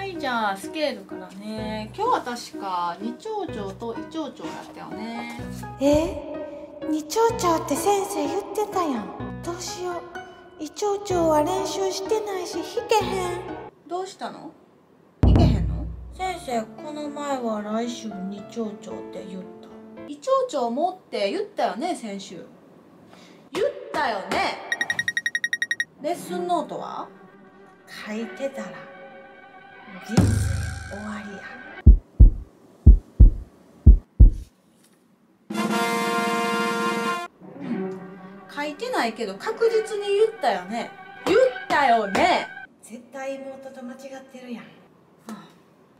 はい、じゃあスケールからね。今日は確か二丁長と一丁長だったよね。二丁長って先生言ってたやん。どうしよう、一丁長は練習してないし弾けへん。どうしたの、弾けへんの？先生、この前は来週二丁長って言った。一丁長もって言ったよね、先週言ったよね。レッスンノートは書いてたら人生終わりや。書いてないけど確実に言ったよね。言ったよね。絶対妹と間違ってるやん。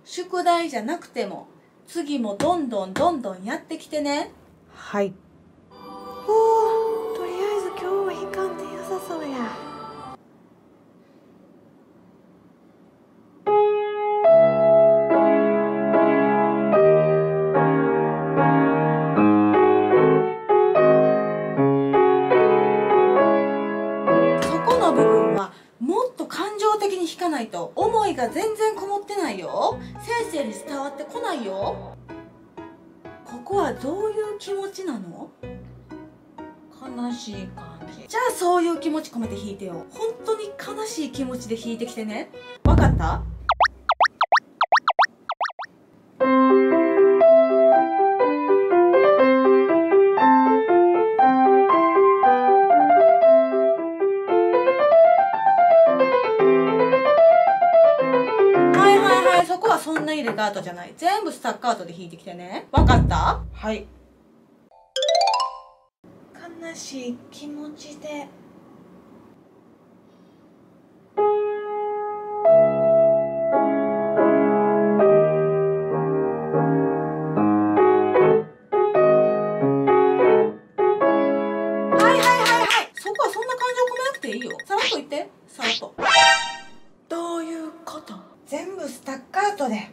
宿題じゃなくても次もどんどんどんどんやってきてね。はい。おお、とりあえず今日は引かんで良さそうや。思いが全然こもってないよ。先生に伝わってこないよ。ここはどういう気持ちなの？悲しい感じ。じゃあそういう気持ち込めて弾いてよ。本当に悲しい気持ちで弾いてきてね。わかった？そんなにレガートじゃない。全部スタッカートで弾いてきてね。わかった？はい。悲しい気持ちで。はいはいはいはい。そこはそんな感情込めなくていいよ。さらっと言って。さらっと。どういうこと？全部スタッカートで。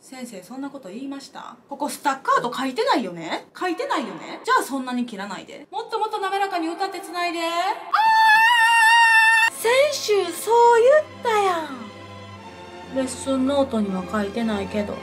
先生、そんなこと言いました？ここスタッカート書いてないよね。書いてないよね。じゃあそんなに切らないで。もっともっと滑らかに歌ってつないで。先週そう言ったやん。レッスンノートには書いてないけど